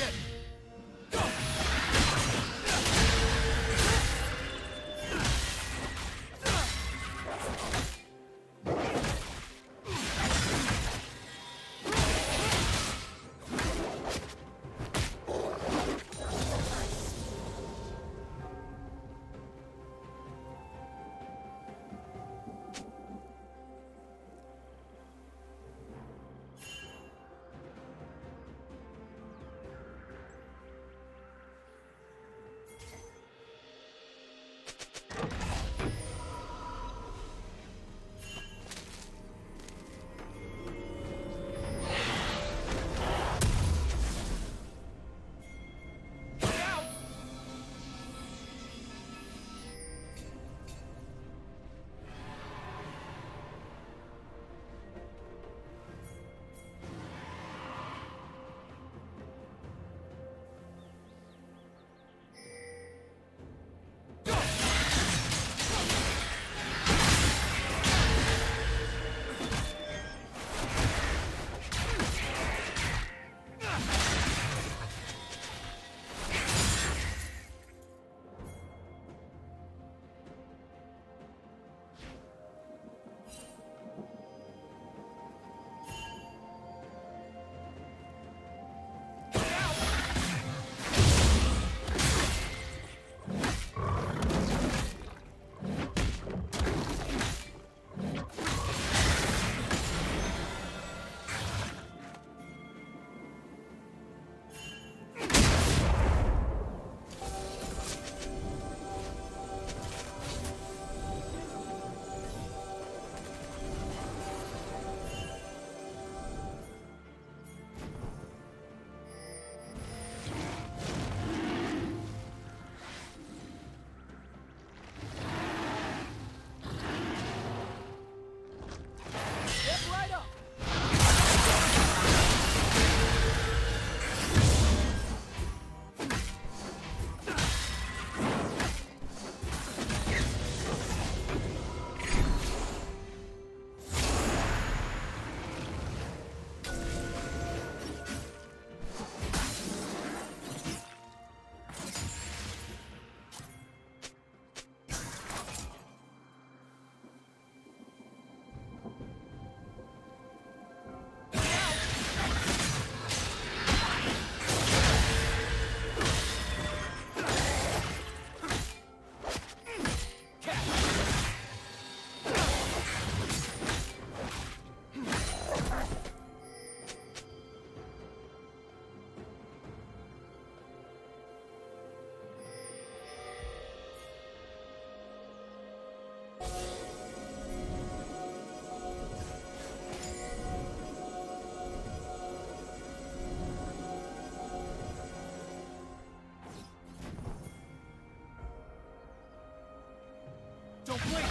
Don't blink!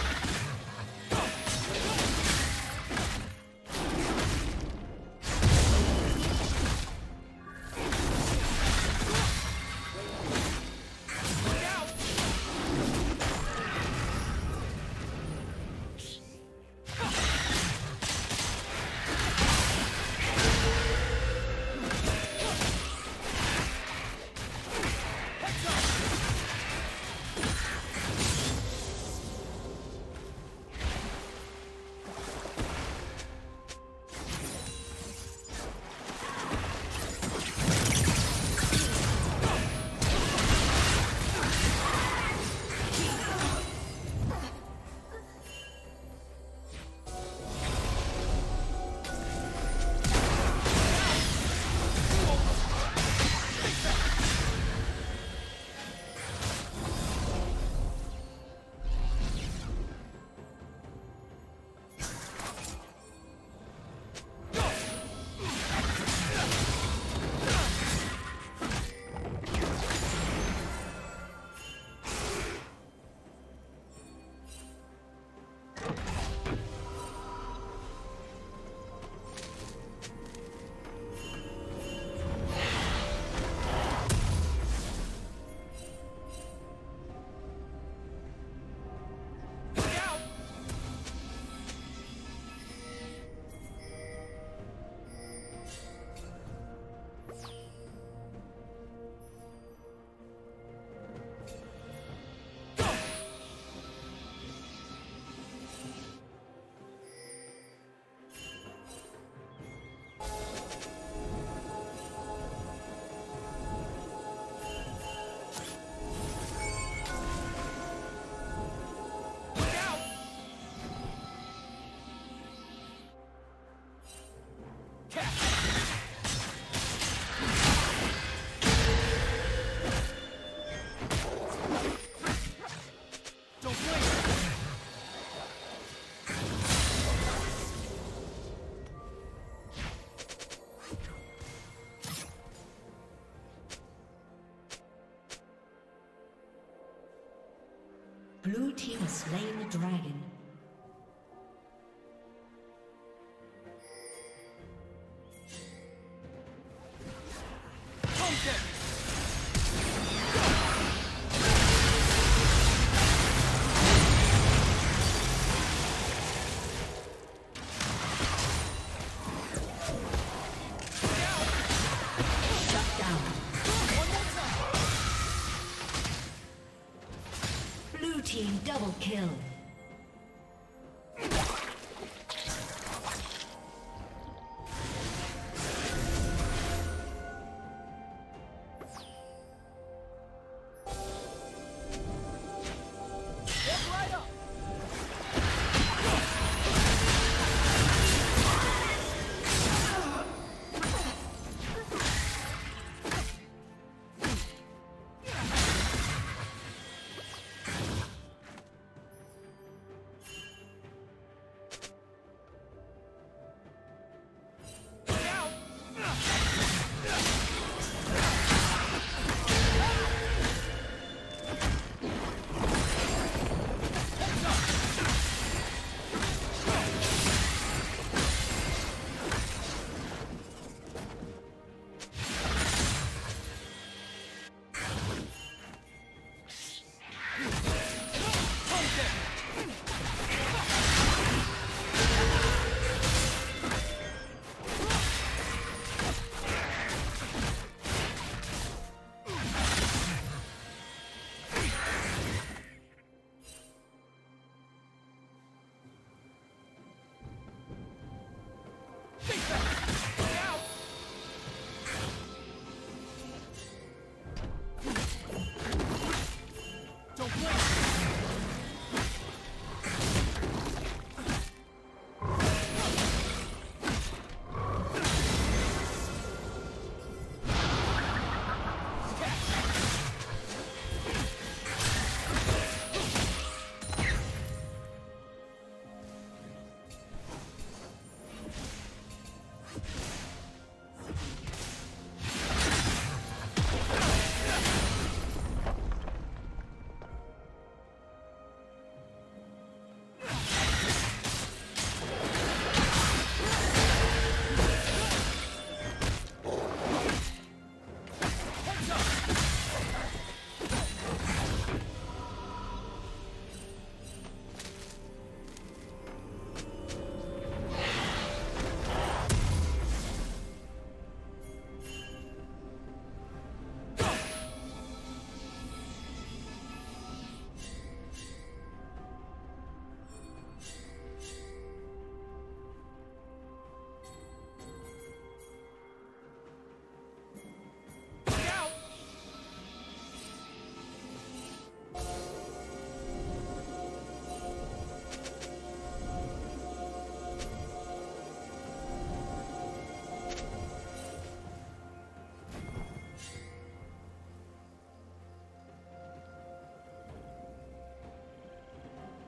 has slain the dragon. Double kill.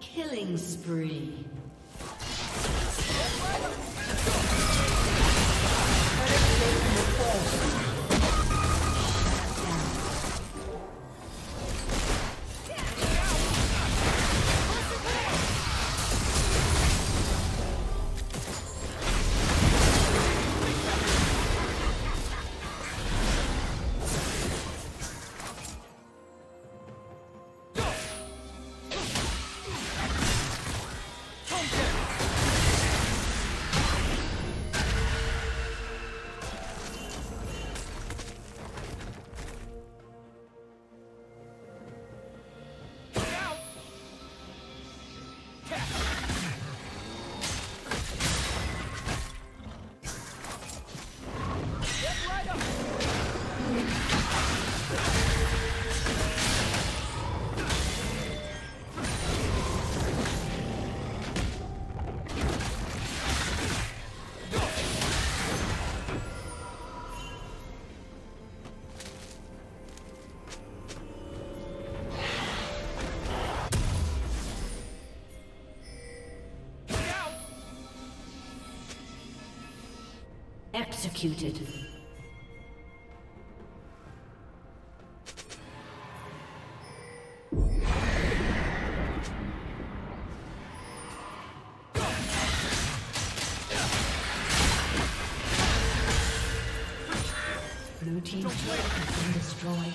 Killing spree. Executed. Blue team has been destroyed.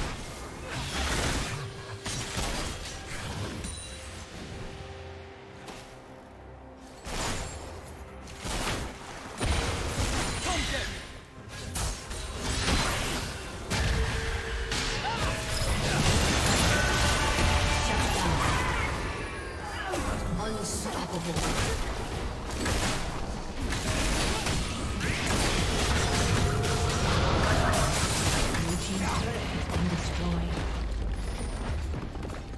Blue team's turret has been destroyed.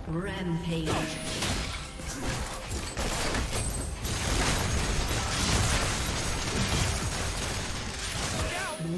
Rampage. Blue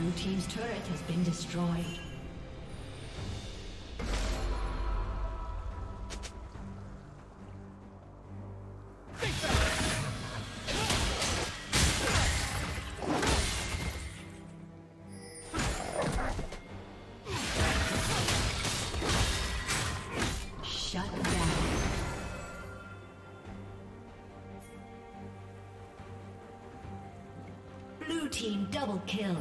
Blue team's turret has been destroyed. Double kill.